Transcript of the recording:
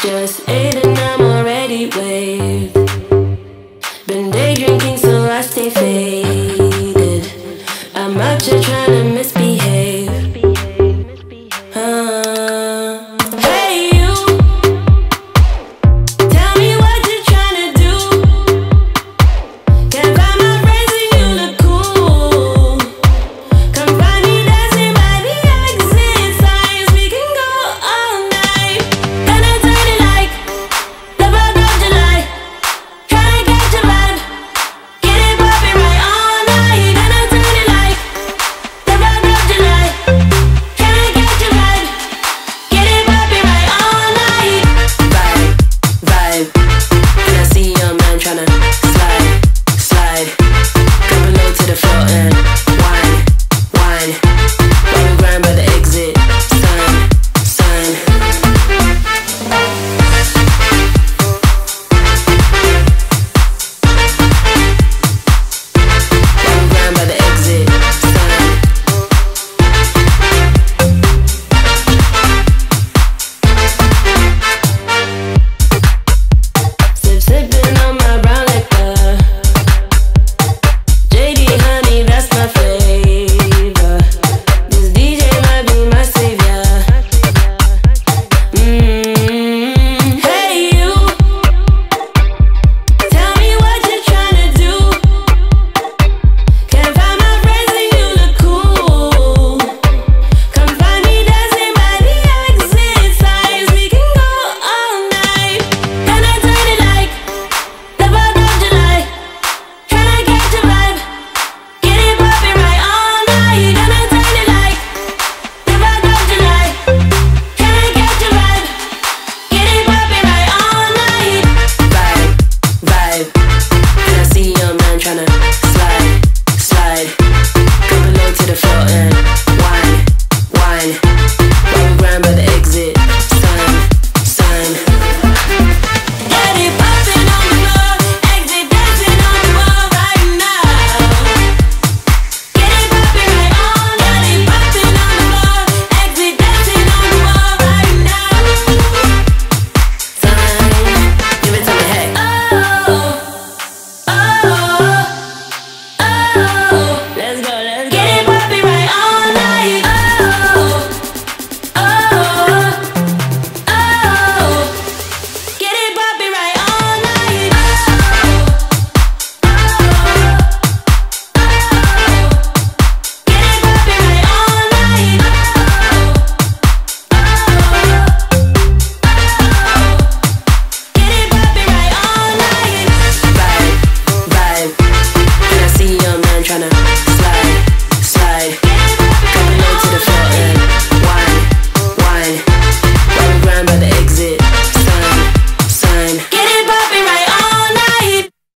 It's just 8 and I'm already waved. Been day drinking so I stay faded. I'm out here trying to misbehave. Hey you, tell me what you're trying to do. Can't find my friends and you look cool. Come find me dancing by the exit signs. We can go all night. Gonna turn it like the 4th of July. Kinda catch a vibe, get it poppin' right all night. Gonna turn it like the 4th of July. Kinda catch a vibe, get it poppin' right all night. Vibe, vibe. And I see a man tryna slide, slide. Come below to the floor and wine, wine. While we grind by the exit sign, sign. While we grind by the exit sign. Sip, sippin' on my brown liquor. JD honey, that's my flavor. This DJ might be my savior. Hey you, tell me what you're trying to do. Can't find my friends and you look cool. Come find me dancing by the exit signs. We can go all night. Gonna turn it like the 4th of July. Kinda catch a vibe, get it poppin' right all night. Gonna turn it like the 4th of July. Kinda catch a vibe, get it poppin' right all night. Vibe, vibe. And I see a man tryna